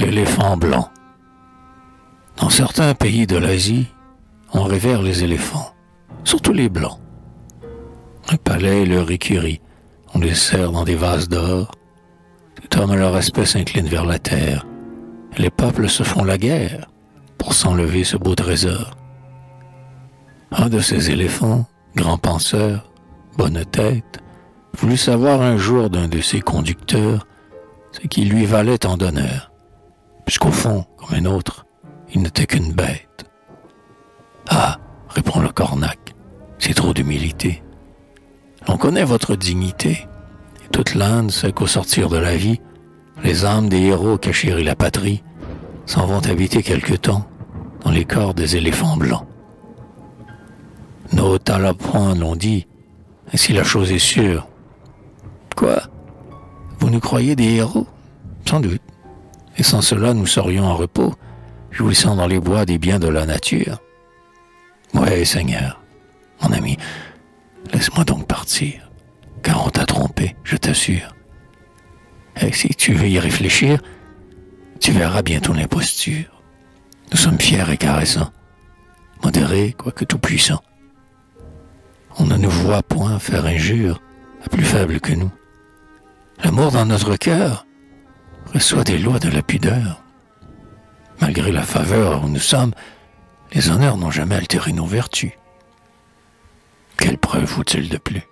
L'éléphant blanc. Dans certains pays de l'Asie, on révère les éléphants, surtout les blancs. Le palais et leur écurie, on les sert dans des vases d'or. Tout homme à leur aspect s'incline vers la terre. Et les peuples se font la guerre pour s'enlever ce beau trésor. Un de ces éléphants, grand penseur, bonne tête, voulut savoir un jour d'un de ses conducteurs ce qui lui valait tant d'honneur. Puisqu'au fond, comme un autre, il n'était qu'une bête. « Ah, répond le cornac, c'est trop d'humilité. L'on connaît votre dignité, et toute l'Inde sait qu'au sortir de la vie, les âmes des héros qui chérissent la patrie s'en vont habiter quelque temps dans les corps des éléphants blancs. Nos talapans l'ont dit, ainsi la chose est sûre. Quoi? Vous nous croyez des héros? Sans doute. Et sans cela, nous serions en repos, jouissant dans les bois des biens de la nature. Ouais, Seigneur, mon ami, laisse-moi donc partir, car on t'a trompé, je t'assure. Et si tu veux y réfléchir, tu verras bientôt l'imposture. Nous sommes fiers et caressants, modérés, quoique tout-puissants. On ne nous voit point faire injure à plus faible que nous. L'amour dans notre cœur reçoit des lois de la pudeur. Malgré la faveur où nous sommes, les honneurs n'ont jamais altéré nos vertus. Quelle preuve faut-il de plus ?